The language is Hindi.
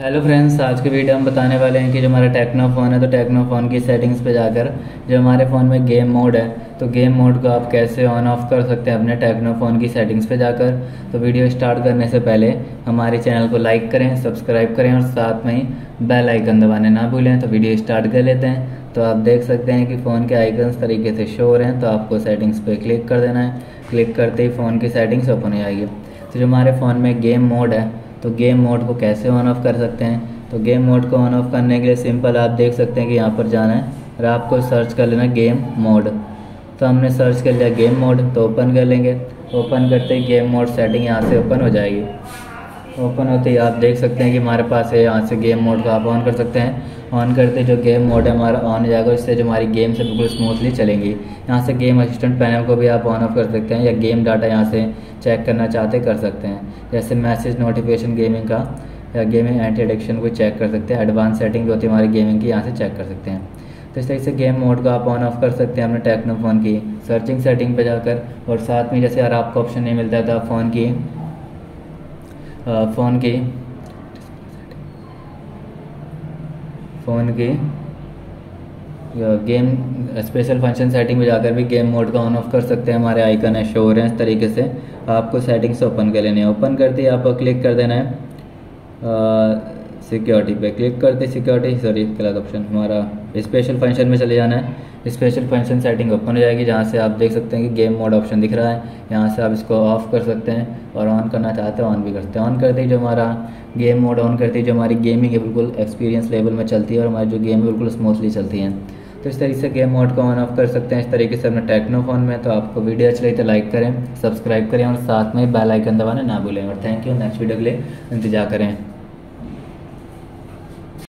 हेलो फ्रेंड्स, आज के वीडियो हम बताने वाले हैं कि जो हमारा टेक्नो फ़ोन है तो टेक्नो फ़ोन की सेटिंग्स पे जाकर जो हमारे फ़ोन में गेम मोड है तो गेम मोड को आप कैसे ऑन ऑफ कर सकते हैं अपने टेक्नो फ़ोन की सेटिंग्स पे जाकर। तो वीडियो स्टार्ट करने से पहले हमारे चैनल को लाइक करें, सब्सक्राइब करें और साथ में ही बेल आइकन दबाने ना भूलें। तो वीडियो स्टार्ट कर लेते हैं। तो आप देख सकते हैं कि फ़ोन के आइकन्स तरीके से शो हो रहे हैं, तो आपको सेटिंग्स पर क्लिक कर देना है। क्लिक करते ही फ़ोन की सेटिंग्स ओपन हो जाएगी। तो जो हमारे फ़ोन में गेम मोड है तो गेम मोड को कैसे ऑन ऑफ कर सकते हैं, तो गेम मोड को ऑन ऑफ करने के लिए सिंपल आप देख सकते हैं कि यहाँ पर जाना है और आपको सर्च कर लेना गेम मोड। तो हमने सर्च कर लिया गेम मोड, तो ओपन कर लेंगे। ओपन करते ही गेम मोड सेटिंग यहाँ से ओपन हो जाएगी। ओपन होते ही आप देख सकते हैं कि हमारे पास है, यहाँ से गेम मोड को आप ऑन कर सकते हैं। ऑन करते जो गेम मोड है हमारा ऑन हो जाएगा, इससे जो हमारी गेम्स है बिल्कुल स्मूथली चलेंगी। यहाँ से गेम असिस्टेंट पैनल को भी आप ऑन ऑफ कर सकते हैं, या गेम डाटा यहाँ से चेक करना चाहते कर सकते हैं, जैसे मैसेज नोटिफिकेशन गेमिंग का, या गेमिंग एंटी एडिक्शन को चेक कर सकते हैं। एडवांस सेटिंग जो होती है हमारी गेमिंग की यहाँ से चेक कर सकते हैं। तो इस तरीके से गेम मोड को आप ऑन ऑफ कर सकते हैं अपने टेक्नो फ़ोन की सर्चिंग सेटिंग पर जाकर। और साथ में जैसे अगर आपको ऑप्शन नहीं मिलता है तो आप फ़ोन की गेम स्पेशल फंक्शन सेटिंग में जाकर भी गेम मोड का ऑन ऑफ कर सकते हैं। हमारे आइकन है शो हो रहे हैं इस तरीके से। आपको सेटिंग्स ओपन कर लेने हैं। ओपन करते ही आपको क्लिक कर देना है सिक्योरिटी पे। क्लिक करते सिक्योरिटी सॉरी गलत ऑप्शन, हमारा स्पेशल फंक्शन में चले जाना है। स्पेशल फंक्शन सेटिंग ओपन हो जाएगी, जहाँ से आप देख सकते हैं कि गेम मोड ऑप्शन दिख रहा है। यहाँ से आप इसको ऑफ़ कर सकते हैं और ऑन करना चाहते हैं ऑन भी करते हैं। ऑन करते ही जो हमारा गेम मोड ऑन करते ही जो हमारी गेमिंग है बिल्कुल एक्सपीरियंस लेवल में चलती है और हमारी जो गेम बिल्कुल स्मूथली चलती है। तो इस तरीके से गेम मोड को ऑन ऑफ कर सकते हैं इस तरीके से अपने टेक्नो फ़ोन में। तो आपको वीडियो अच्छी लगी तो लाइक करें, सब्सक्राइब करें और साथ में बेल आइकन दबाना ना भूलें। और थैंक यू, नेक्स्ट वीडियो के लिए इंतजार करें।